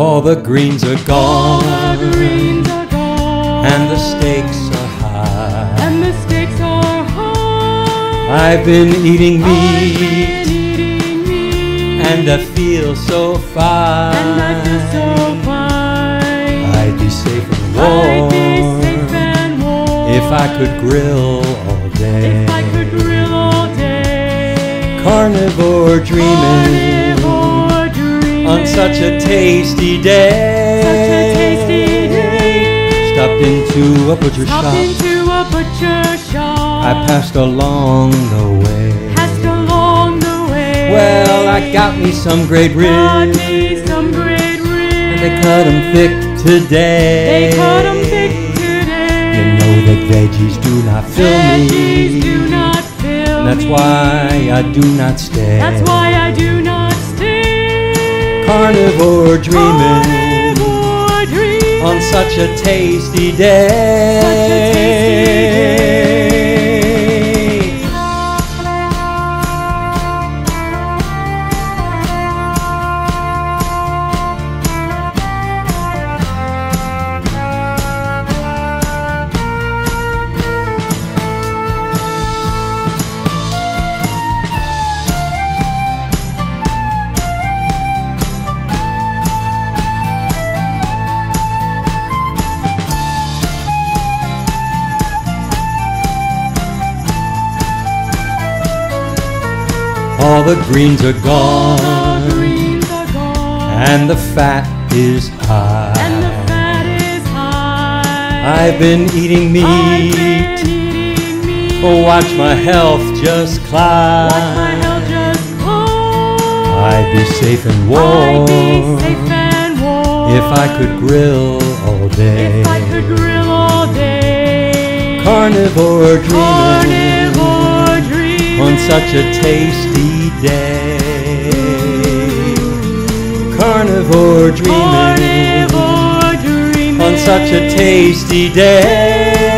All the greens are gone. All the greens are gone. And the stakes are high. And the stakes are high. I've been eating meat. And I feel so fine. And I feel so fine. I'd be safe and warm. I'd be safe and warm. If I could grill all day. If I could grill all day. Carnivore dreamin'. Carnivore dreamin'. On such a tasty day. Such a tasty day. Stopped into a butcher shop. Stopped into a butcher shop. I passed along the way. Passed along the way. Well, I got me some great ribs, and they cut 'em thick today. They cut 'em thick today. You know that veggies do not fill me. Do not fill That's me. Why I do not stay. That's why I do not stay. Carnivore dreamin', carnivore dreamin', on such a tasty day. Such a tasty day. All the greens are gone, and the fat is high. I've been eating meat, watch my health just climb. I'd be safe and warm if I could grill all day. Carnivore dreamin' on such a tasty day. Carnivore dreamin', on such a tasty day.